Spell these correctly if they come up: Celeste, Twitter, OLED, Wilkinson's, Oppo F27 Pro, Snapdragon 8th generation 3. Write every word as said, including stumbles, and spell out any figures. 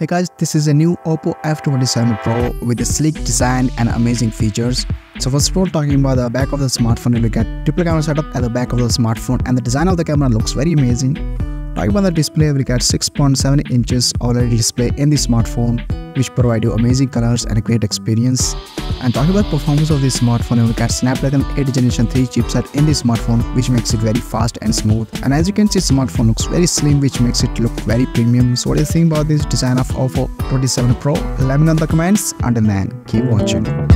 Hey guys, this is a new Oppo F twenty-seven Pro with a sleek design and amazing features. So first of all, talking about the back of the smartphone, you look at triple camera setup at the back of the smartphone and the design of the camera looks very amazing. Talking about the display, we got six point seven inches OLED display in the smartphone which provide you amazing colors and a great experience. And talking about performance of this smartphone, we got Snapdragon eighth generation three chipset in the smartphone which makes it very fast and smooth. And as you can see, smartphone looks very slim which makes it look very premium. So what do you think about this design of Oppo F twenty-seven Pro? Let me know in the comments. Until then, keep watching.